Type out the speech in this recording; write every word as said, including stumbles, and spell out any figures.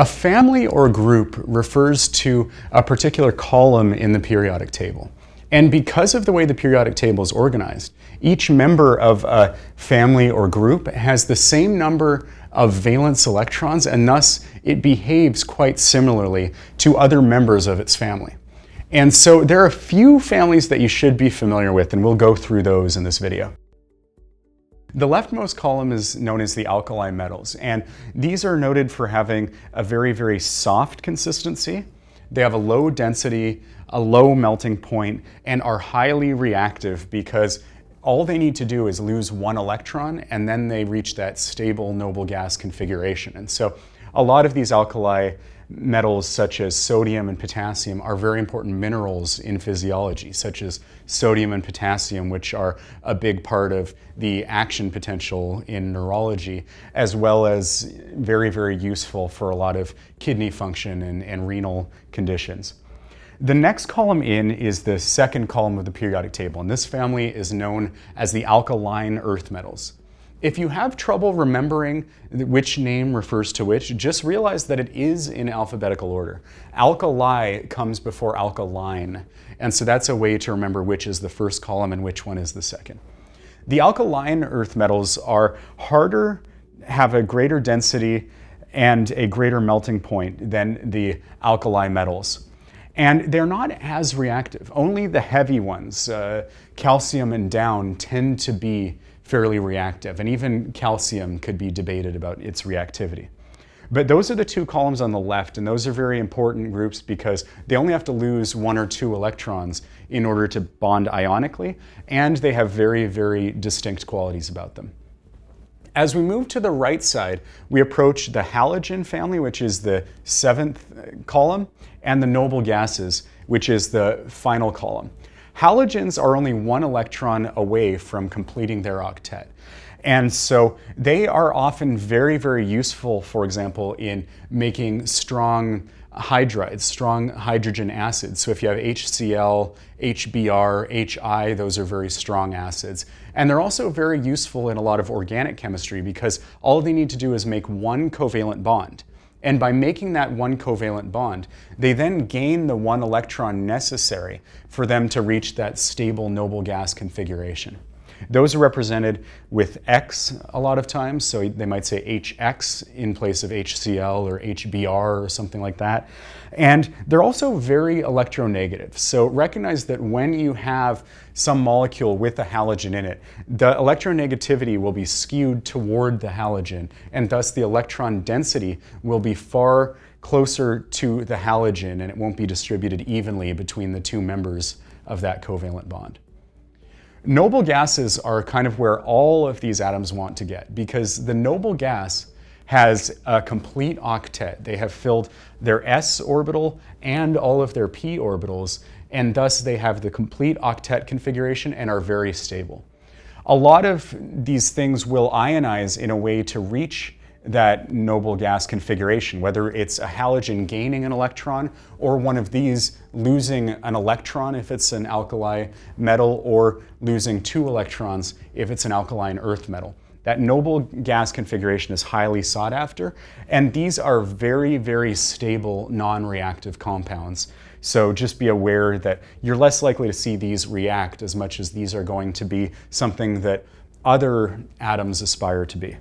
A family or group refers to a particular column in the periodic table. And because of the way the periodic table is organized, each member of a family or group has the same number of valence electrons, and thus it behaves quite similarly to other members of its family. And so there are a few families that you should be familiar with, and we'll go through those in this video. The leftmost column is known as the alkali metals, and these are noted for having a very, very soft consistency. They have a low density, a low melting point, and are highly reactive because all they need to do is lose one electron and then they reach that stable noble gas configuration. And so a lot of these alkali metals such as sodium and potassium are very important minerals in physiology, such as sodium and potassium, which are a big part of the action potential in neurology, as well as very, very useful for a lot of kidney function and, and renal conditions. The next column in is the second column of the periodic table, and this family is known as the alkaline earth metals. If you have trouble remembering which name refers to which, just realize that it is in alphabetical order. Alkali comes before alkaline, and so that's a way to remember which is the first column and which one is the second. The alkaline earth metals are harder, have a greater density, and a greater melting point than the alkali metals. And they're not as reactive. Only the heavy ones, uh, calcium and down, tend to be fairly reactive, and even calcium could be debated about its reactivity. But those are the two columns on the left, and those are very important groups because they only have to lose one or two electrons in order to bond ionically, and they have very, very distinct qualities about them. As we move to the right side, we approach the halogen family, which is the seventh column, and the noble gases, which is the final column. Halogens are only one electron away from completing their octet. And so they are often very, very useful, for example, in making strong hydrides, strong hydrogen acids. So if you have H C L, H B R, H I, those are very strong acids. And they're also very useful in a lot of organic chemistry because all they need to do is make one covalent bond. And by making that one covalent bond, they then gain the one electron necessary for them to reach that stable noble gas configuration. Those are represented with X a lot of times, so they might say H X in place of H C L or H B R or something like that. And they're also very electronegative, so recognize that when you have some molecule with a halogen in it, the electronegativity will be skewed toward the halogen, and thus the electron density will be far closer to the halogen, and it won't be distributed evenly between the two members of that covalent bond. Noble gases are kind of where all of these atoms want to get because the noble gas has a complete octet. They have filled their s orbital and all of their p orbitals, and thus they have the complete octet configuration and are very stable. A lot of these things will ionize in a way to reach that noble gas configuration, whether it's a halogen gaining an electron or one of these losing an electron if it's an alkali metal, or losing two electrons if it's an alkaline earth metal. That noble gas configuration is highly sought after, and these are very, very stable non-reactive compounds. So just be aware that you're less likely to see these react as much as these are going to be something that other atoms aspire to be.